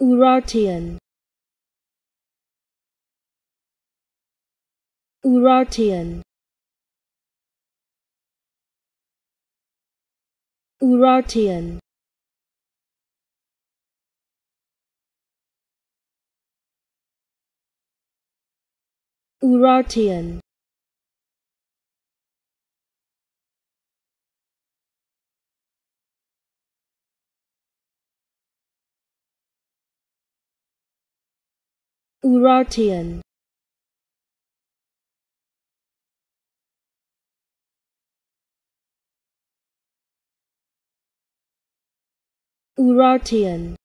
Urartian, Urartian, Urartian, Urartian, Urartian, Urartian,